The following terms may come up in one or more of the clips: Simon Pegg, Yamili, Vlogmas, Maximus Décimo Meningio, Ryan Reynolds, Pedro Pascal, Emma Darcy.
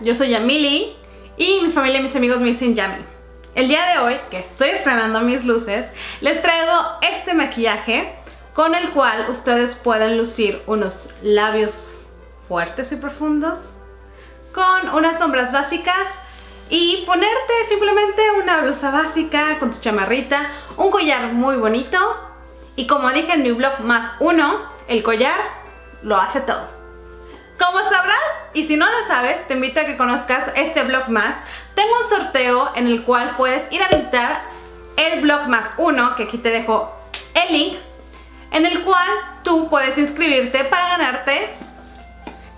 Yo soy Yamili y mi familia y mis amigos me dicen Yami. El día de hoy, que estoy estrenando mis luces, les traigo este maquillaje con el cual ustedes pueden lucir unos labios fuertes y profundos, con unas sombras básicas y ponerte simplemente una blusa básica con tu chamarrita, un collar muy bonito y, como dije en mi Vlogmas 1, el collar lo hace todo. Como sabrás, y si no lo sabes, te invito a que conozcas este Vlogmas. Tengo un sorteo en el cual puedes ir a visitar el Vlogmas 1, que aquí te dejo el link, en el cual tú puedes inscribirte para ganarte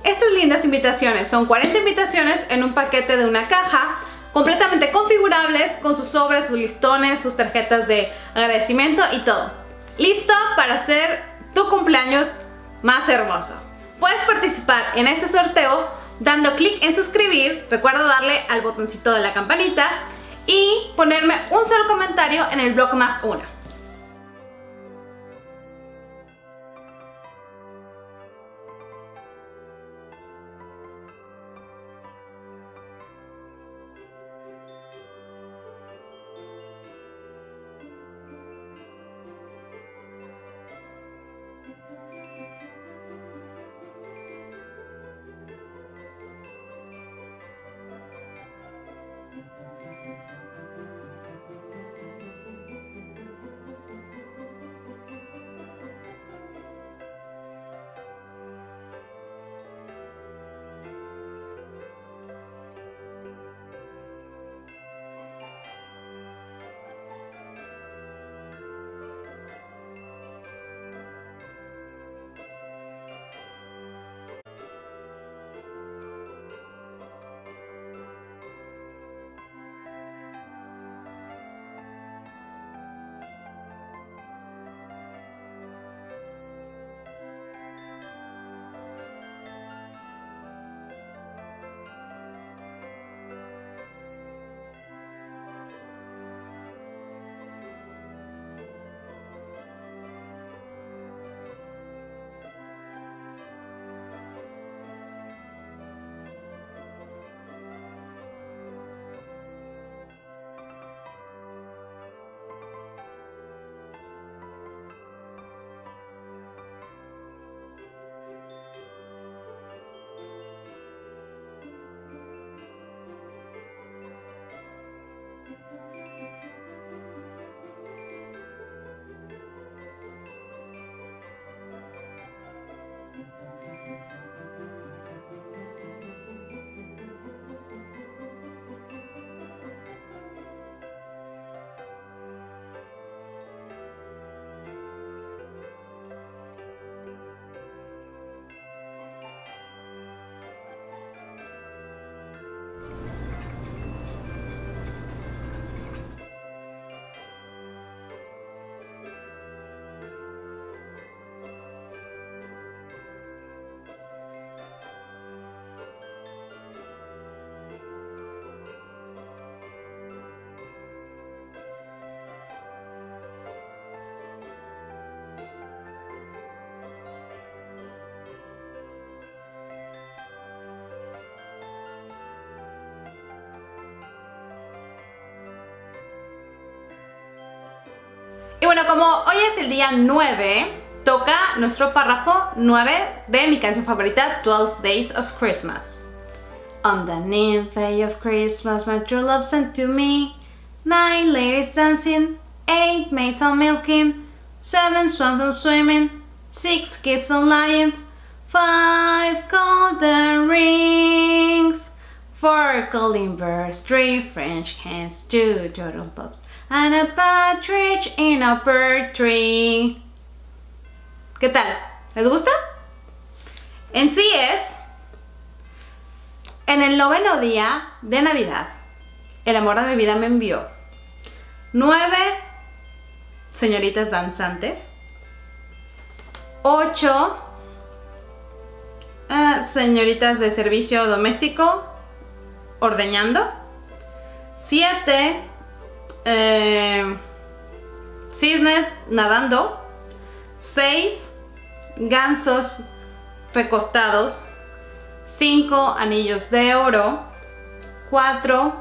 estas lindas invitaciones. Son 40 invitaciones en un paquete de una caja, completamente configurables, con sus sobres, sus listones, sus tarjetas de agradecimiento y todo. Listo para hacer tu cumpleaños más hermoso. Puedes participar en este sorteo dando clic en suscribir, recuerda darle al botoncito de la campanita y ponerme un solo comentario en el Vlogmas 1. Y bueno, como hoy es el día 9, toca nuestro párrafo 9 de mi canción favorita, 12 Days of Christmas. On the 9th day of Christmas, my true love sent to me 9 ladies dancing, 8 maids on milking, 7 swans on swimming, 6 kids on lions, 5 golden rings, 4 golden birds, 3 French hens, 2 turtle doves, and a partridge in a pear tree. ¿Qué tal? ¿Les gusta? En sí es, en el 9º día de Navidad, el amor de mi vida me envió 9 señoritas danzantes, 8 señoritas de servicio doméstico ordeñando, 7 cisnes nadando, 6 gansos recostados, 5 anillos de oro, 4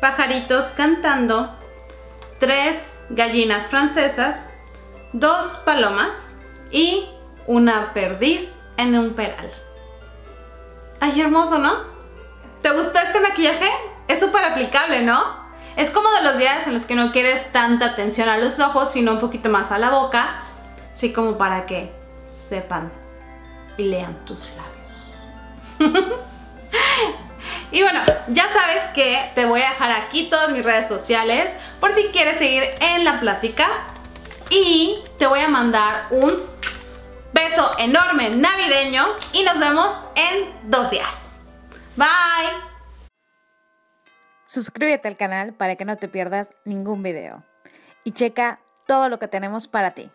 pajaritos cantando, 3 gallinas francesas, 2 palomas y una perdiz en un peral. ¡Ay, hermoso!, ¿no? ¿Te gustó este maquillaje? Es súper aplicable, ¿no? Es como de los días en los que no quieres tanta atención a los ojos, sino un poquito más a la boca, así como para que sepan y lean tus labios. Y bueno, ya sabes que te voy a dejar aquí todas mis redes sociales por si quieres seguir en la plática, y te voy a mandar un beso enorme navideño y nos vemos en 2 días. Bye. Suscríbete al canal para que no te pierdas ningún video y checa todo lo que tenemos para ti.